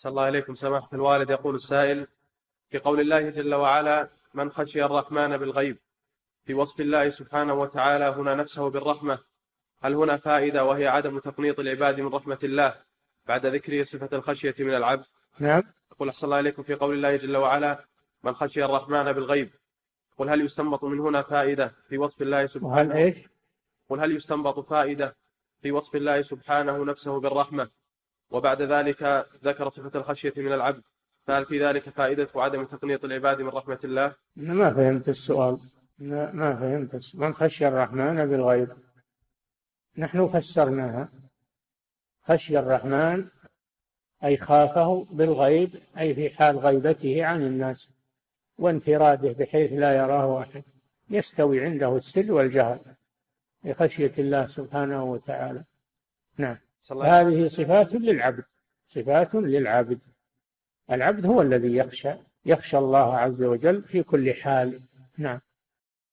صلى الله عليكم سماحة الوالد. يقول السائل في قول الله جل وعلا من خشي الرحمن بالغيب في وصف الله سبحانه وتعالى هنا نفسه بالرحمة، هل هنا فائدة وهي عدم تقنيط العباد من رحمة الله بعد ذكر صفة الخشية من العبد؟ نعم. يقول أحسن الله عليكم في قول الله جل وعلا من خشي الرحمن بالغيب، قل هل يستنبط من هنا فائدة في وصف الله سبحانه؟ قل هل يستنبط فائدة في وصف الله سبحانه نفسه بالرحمة وبعد ذلك ذكر صفة الخشية من العبد، فهل في ذلك فائدة وعدم تقنيط العباد من رحمة الله؟ ما فهمت السؤال. ما فهمت. من خشي الرحمن بالغيب، نحن فسرناها خشي الرحمن أي خافه بالغيب أي في حال غيبته عن الناس وانفراده بحيث لا يراه أحد، يستوي عنده السر والجهل لخشية الله سبحانه وتعالى. نعم. هذه صفات للعبد، صفات للعبد، العبد هو الذي يخشى الله عز وجل في كل حال. نعم.